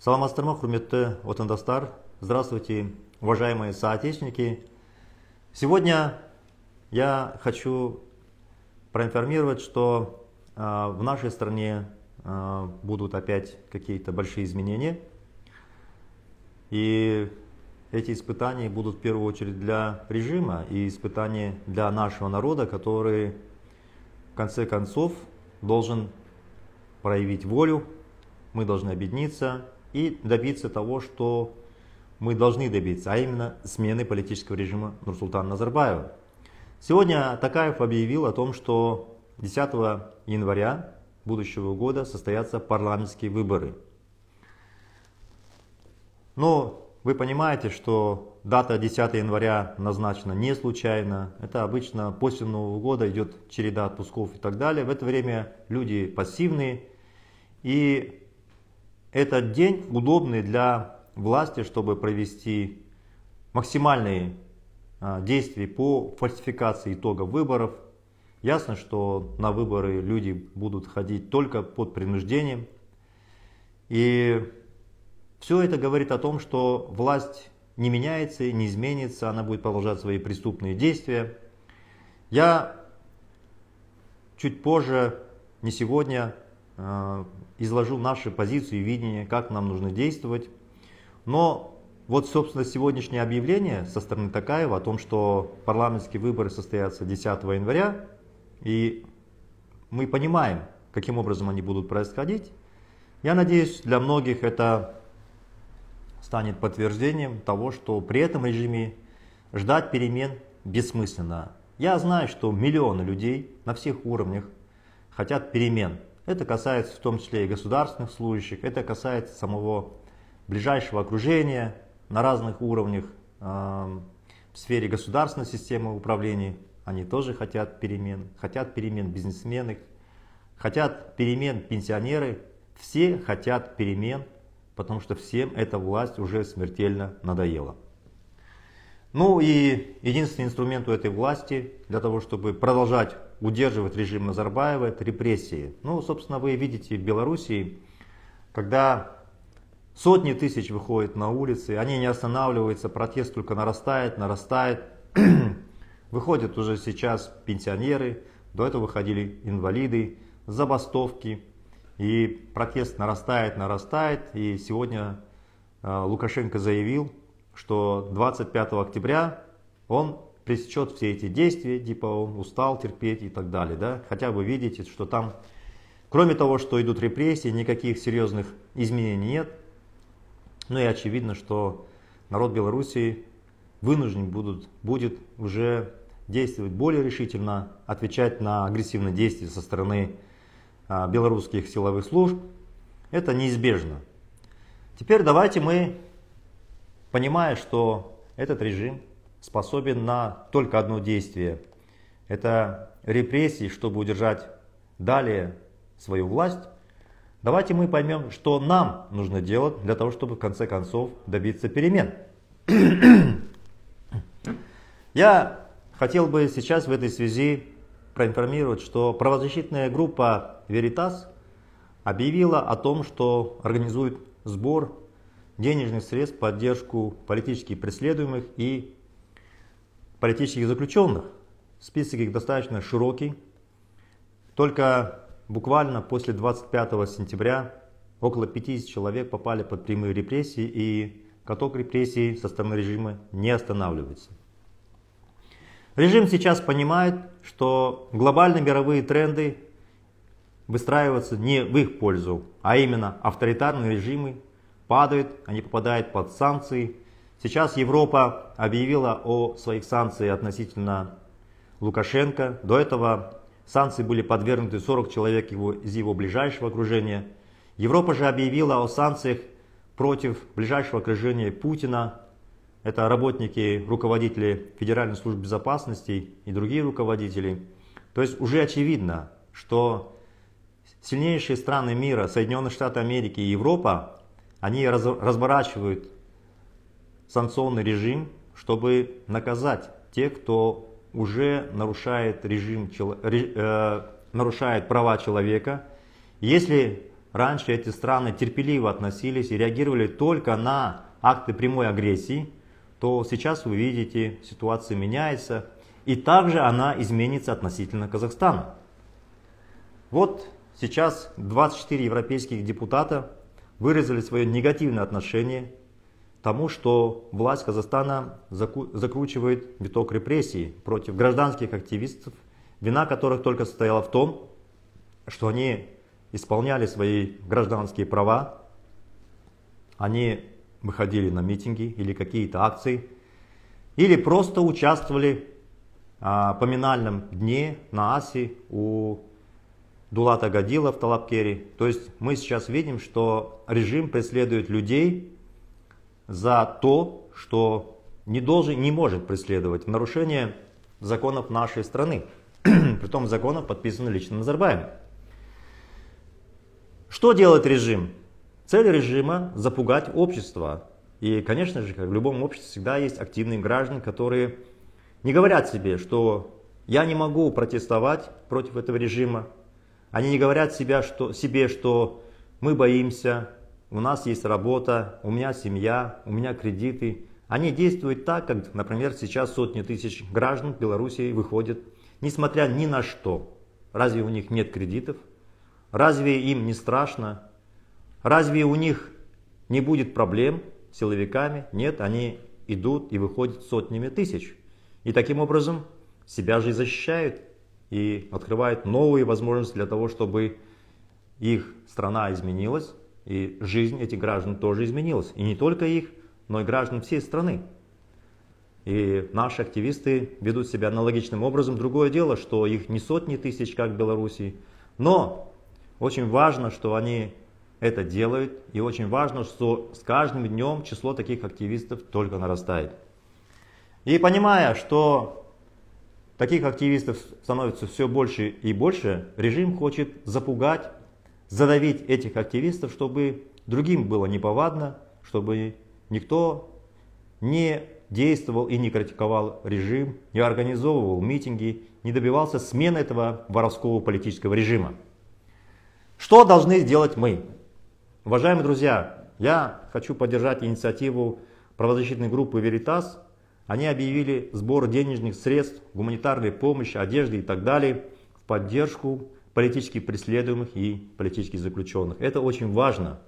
Салам Астарнов, Хумит, Отендастар. Здравствуйте, уважаемые соотечественники. Сегодня я хочу проинформировать, что в нашей стране будут опять какие-то большие изменения. И эти испытания будут в первую очередь для режима и испытания для нашего народа, который в конце концов должен проявить волю, мы должны объединиться и добиться того, что мы должны добиться, а именно смены политического режима Нурсултана Назарбаева. Сегодня Токаев объявил о том, что 10 января будущего года состоятся парламентские выборы. Но вы понимаете, что дата 10 января назначена не случайно. Это обычно после Нового года идет череда отпусков и так далее. В это время люди пассивные. И этот день удобный для власти, чтобы провести максимальные действия по фальсификации итогов выборов. Ясно, что на выборы люди будут ходить только под принуждением. И все это говорит о том, что власть не меняется и не изменится, она будет продолжать свои преступные действия. Я чуть позже, не сегодня, изложу наши позиции и видение, как нам нужно действовать. Но вот, собственно, сегодняшнее объявление со стороны Такаева о том, что парламентские выборы состоятся 10 января, и мы понимаем, каким образом они будут происходить. Я надеюсь, для многих это станет подтверждением того, что при этом режиме ждать перемен бессмысленно. Я знаю, что миллионы людей на всех уровнях хотят перемен. Это касается в том числе и государственных служащих, это касается самого ближайшего окружения на разных уровнях в сфере государственной системы управления. Они тоже хотят перемен бизнесмены, хотят перемен пенсионеры, все хотят перемен. Потому что всем эта власть уже смертельно надоела. Ну и единственный инструмент у этой власти для того, чтобы продолжать удерживать режим Назарбаева, это репрессии. Ну, собственно, вы видите в Белоруссии, когда сотни тысяч выходят на улицы, они не останавливаются, протест только нарастает, нарастает. Выходят уже сейчас пенсионеры, до этого выходили инвалиды, забастовки. И протест нарастает, нарастает. И сегодня Лукашенко заявил, что 25 октября он пресечет все эти действия, типа он устал терпеть и так далее. Да? Хотя вы видите, что там, кроме того, что идут репрессии, никаких серьезных изменений нет. Ну и очевидно, что народ Белоруссии вынужден будет уже действовать более решительно, отвечать на агрессивные действия со стороны белорусских силовых служб. Это неизбежно. Теперь давайте мы, понимая, что этот режим способен на только одно действие, это репрессии, чтобы удержать далее свою власть, давайте мы поймем, что нам нужно делать для того, чтобы в конце концов добиться перемен. Я хотел бы сейчас в этой связи проинформировать, что правозащитная группа «Веритас» объявила о том, что организует сбор денежных средств в поддержку политически преследуемых и политических заключенных. Список их достаточно широкий. Только буквально после 25 сентября около 50 человек попали под прямые репрессии, и каток репрессий со стороны режима не останавливается. Режим сейчас понимает, что глобальные мировые тренды выстраиваются не в их пользу, а именно авторитарные режимы падают, они попадают под санкции. Сейчас Европа объявила о своих санкциях относительно Лукашенко. До этого санкции были подвергнуты 40 человек из его ближайшего окружения. Европа же объявила о санкциях против ближайшего окружения Путина. Это работники, руководители Федеральной службы безопасности и другие руководители. То есть уже очевидно, что сильнейшие страны мира, Соединенные Штаты Америки и Европа, они разворачивают санкционный режим, чтобы наказать тех, кто уже нарушает права человека. Если Раньше эти страны терпеливо относились и реагировали только на акты прямой агрессии, то сейчас вы видите, ситуация меняется, и также она изменится относительно Казахстана. Вот сейчас 24 европейских депутата выразили свое негативное отношение к тому, что власть Казахстана закручивает виток репрессий против гражданских активистов, вина которых только состояла в том, что они исполняли свои гражданские права, они выходили на митинги или какие-то акции, или просто участвовали в поминальном дне на Асе у Дулата Гадилла в Талапкере. То есть мы сейчас видим, что режим преследует людей за то, что не может преследовать, в нарушение законов нашей страны. Притом законов подписаны лично Назарбаевым. Что делает режим? Цель режима – запугать общество. И, конечно же, как в любом обществе, всегда есть активные граждане, которые не говорят себе, что я не могу протестовать против этого режима. Они не говорят себе, что мы боимся, у нас есть работа, у меня семья, у меня кредиты. Они действуют так, как, например, сейчас сотни тысяч граждан Белоруссии выходят, несмотря ни на что. Разве у них нет кредитов? Разве им не страшно? Разве у них не будет проблем с силовиками? Нет, они идут и выходят сотнями тысяч. И таким образом себя же и защищают, и открывают новые возможности для того, чтобы их страна изменилась, и жизнь этих граждан тоже изменилась. И не только их, но и граждан всей страны. И наши активисты ведут себя аналогичным образом. Другое дело, что их не сотни тысяч, как в Беларуси, но очень важно, что они это делают, и очень важно, что с каждым днем число таких активистов только нарастает. И понимая, что таких активистов становится все больше и больше, режим хочет запугать, задавить этих активистов, чтобы другим было неповадно, чтобы никто не действовал и не критиковал режим, не организовывал митинги, не добивался смены этого воровского политического режима. Что должны сделать мы? Уважаемые друзья, я хочу поддержать инициативу правозащитной группы «Веритас». Они объявили сбор денежных средств, гуманитарной помощи, одежды и так далее в поддержку политически преследуемых и политически заключенных. Это очень важно.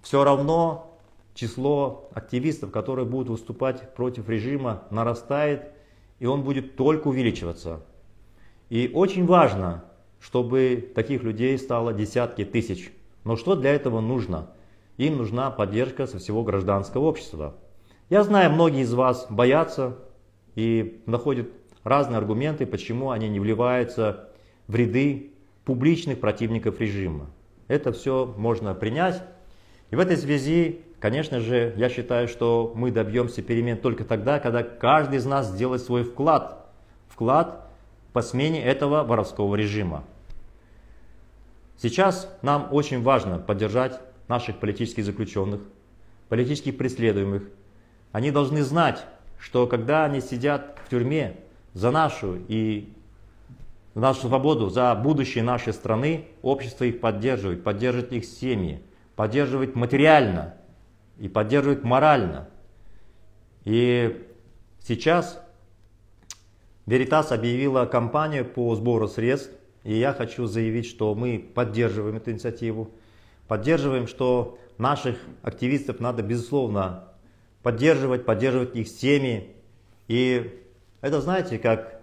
Все равно число активистов, которые будут выступать против режима, нарастает, и он будет только увеличиваться. И очень важно, чтобы таких людей стало десятки тысяч. Но что для этого нужно? Им нужна поддержка со всего гражданского общества. Я знаю, многие из вас боятся и находят разные аргументы, почему они не вливаются в ряды публичных противников режима. Это все можно принять. И в этой связи, конечно же, я считаю, что мы добьемся перемен только тогда, когда каждый из нас сделает свой вклад. Вклад по смене этого воровского режима. Сейчас нам очень важно поддержать наших политических заключенных, политических преследуемых. Они должны знать, что когда они сидят в тюрьме за нашу свободу, за будущее нашей страны, общество их поддерживает, поддерживает их семьи, поддерживает материально и поддерживает морально. И сейчас Веритас объявила кампанию по сбору средств. И я хочу заявить, что мы поддерживаем эту инициативу, поддерживаем, что наших активистов надо, безусловно, поддерживать их семьи. И это, знаете, как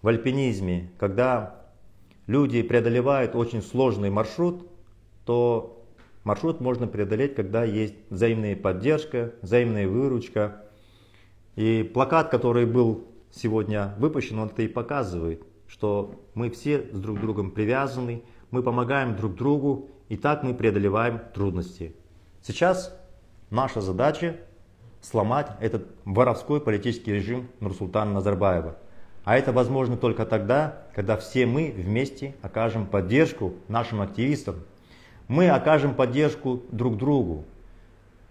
в альпинизме, когда люди преодолевают очень сложный маршрут, то маршрут можно преодолеть, когда есть взаимная поддержка, взаимная выручка. И плакат, который был сегодня выпущен, он это и показывает, что мы все с друг другом привязаны, мы помогаем друг другу, и так мы преодолеваем трудности. Сейчас наша задача сломать этот воровской политический режим Нурсултана Назарбаева. А это возможно только тогда, когда все мы вместе окажем поддержку нашим активистам. Мы окажем поддержку друг другу.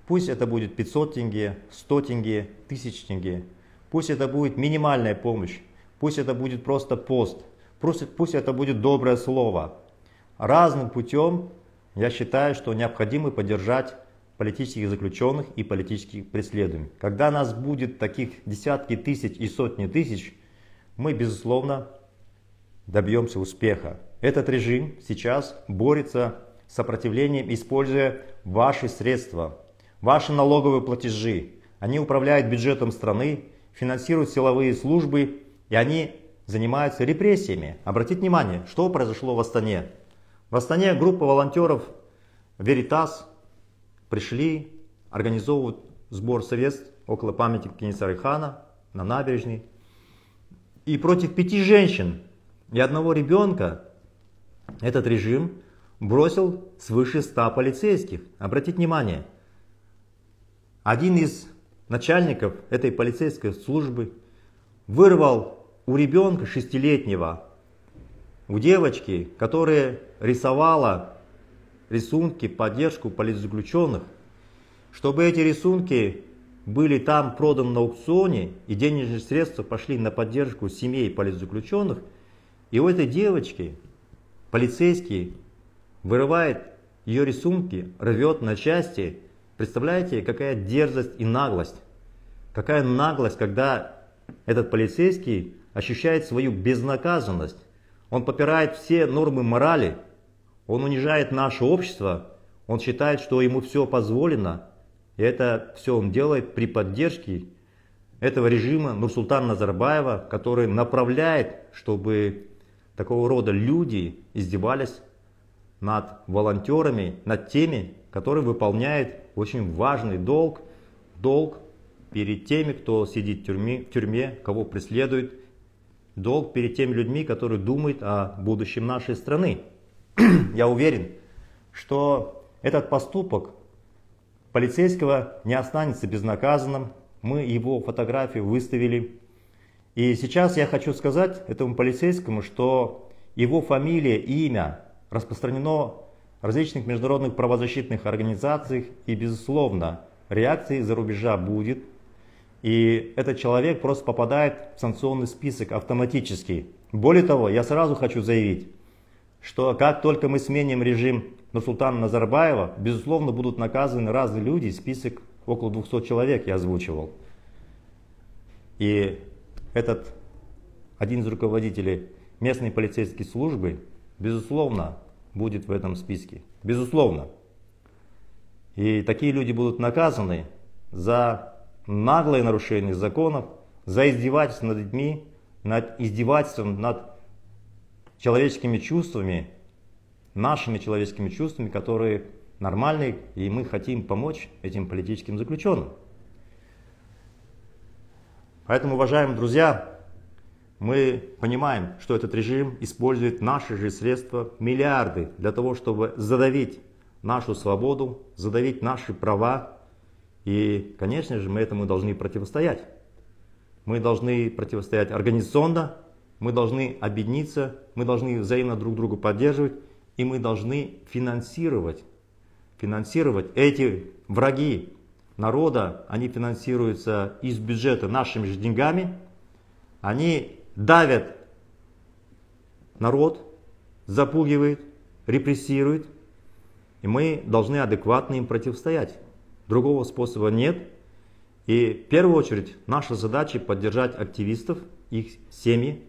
Пусть это будет 500 тенге, 100 тенге, 1000 тенге. Пусть это будет минимальная помощь. Пусть это будет просто пост, пусть это будет доброе слово. Разным путем Я считаю, что необходимо поддержать политических заключенных и политических преследуемых. Когда нас будет таких десятки тысяч и сотни тысяч, мы, безусловно, добьемся успеха. Этот режим сейчас борется с сопротивлением, используя ваши средства, ваши налоговые платежи. Они управляют бюджетом страны, финансируют силовые службы, и они занимаются репрессиями. Обратите внимание, что произошло в Астане. В Астане группа волонтеров «Веритас» пришли организовывать сбор средств около памятника Кенесары хана на набережной. И против 5 женщин и 1 ребенка этот режим бросил свыше 100 полицейских. Обратите внимание, один из начальников этой полицейской службы вырвал у ребенка 6-летнего, у девочки, которая рисовала рисунки в поддержку политзаключенных, чтобы эти рисунки были там проданы на аукционе и денежные средства пошли на поддержку семей политзаключенных, и у этой девочки полицейский вырывает ее рисунки, рвет на части. Представляете, какая дерзость и наглость. Какая наглость, когда этот полицейский ощущает свою безнаказанность. Он попирает все нормы морали, он унижает наше общество, он считает, что ему все позволено. И это все он делает при поддержке этого режима Нурсултана Назарбаева, который направляет, чтобы такого рода люди издевались над волонтерами, над теми, которые выполняют очень важный долг, долг перед теми, кто сидит в тюрьме, кого преследуют, долг перед теми людьми, которые думают о будущем нашей страны. Я уверен, что этот поступок полицейского не останется безнаказанным. Мы его фотографию выставили. И сейчас я хочу сказать этому полицейскому, что его фамилия и имя распространено в различных международных правозащитных организациях. И, безусловно, реакции за рубежа будет. И этот человек просто попадает в санкционный список автоматически. Более того, я сразу хочу заявить, что как только мы сменим режим Нурсултана Назарбаева, безусловно, будут наказаны разные люди. Список около 200 человек я озвучивал. И этот один из руководителей местной полицейской службы, безусловно, будет в этом списке. Безусловно. И такие люди будут наказаны за наглое нарушение законов, за издевательство над людьми, над издевательством над человеческими чувствами, нашими человеческими чувствами, которые нормальные, и мы хотим помочь этим политическим заключенным. Поэтому, уважаемые друзья, мы понимаем, что этот режим использует наши же средства, миллиарды, для того, чтобы задавить нашу свободу, задавить наши права. И, конечно же, мы этому должны противостоять. Мы должны противостоять организационно, мы должны объединиться, мы должны взаимно друг друга поддерживать, и мы должны финансировать эти враги народа. Они финансируются из бюджета нашими же деньгами, они давят народ, запугивают, репрессируют, и мы должны адекватно им противостоять. Другого способа нет. И в первую очередь наша задача поддержать активистов, их семьи.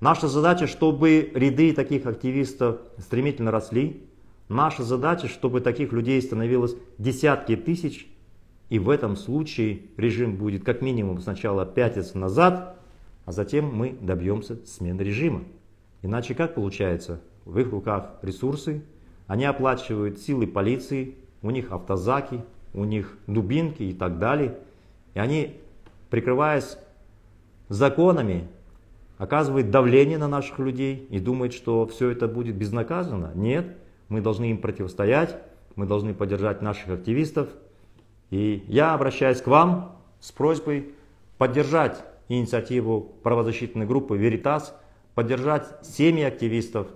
Наша задача, чтобы ряды таких активистов стремительно росли. Наша задача, чтобы таких людей становилось десятки тысяч. И в этом случае режим будет как минимум сначала пятиться назад, а затем мы добьемся смены режима. Иначе как получается? В их руках ресурсы, они оплачивают силы полиции, у них автозаки, у них дубинки и так далее. И они, прикрываясь законами, оказывают давление на наших людей и думают, что все это будет безнаказанно. Нет, мы должны им противостоять, мы должны поддержать наших активистов. И я обращаюсь к вам с просьбой поддержать инициативу правозащитной группы «Веритас», поддержать семьи активистов.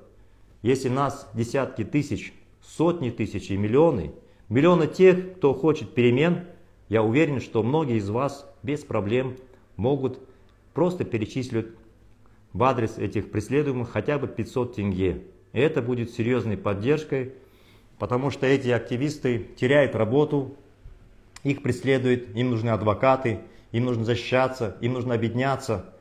Если нас десятки тысяч, сотни тысяч и миллионы, миллионы тех, кто хочет перемен, я уверен, что многие из вас без проблем могут просто перечислить в адрес этих преследуемых хотя бы 500 тенге. И это будет серьезной поддержкой потому что эти активисты теряют работу, их преследуют, им нужны адвокаты, им нужно защищаться, им нужно объединяться,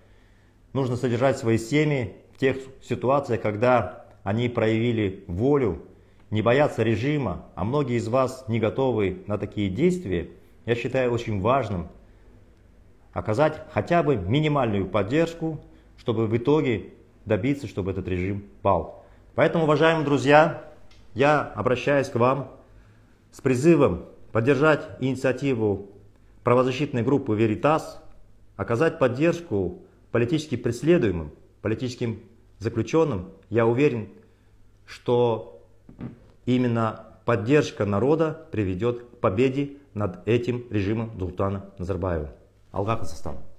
нужно содержать свои семьи в тех ситуациях, когда они проявили волю, не боятся режима, а многие из вас не готовы на такие действия. Я считаю очень важным оказать хотя бы минимальную поддержку, чтобы в итоге добиться, чтобы этот режим пал. Поэтому, уважаемые друзья, я обращаюсь к вам с призывом поддержать инициативу правозащитной группы «Веритас», оказать поддержку политически преследуемым, политическим заключенным. Я уверен, что именно поддержка народа приведет к победе над этим режимом Дзултана Назарбаева. Алга Казахстан.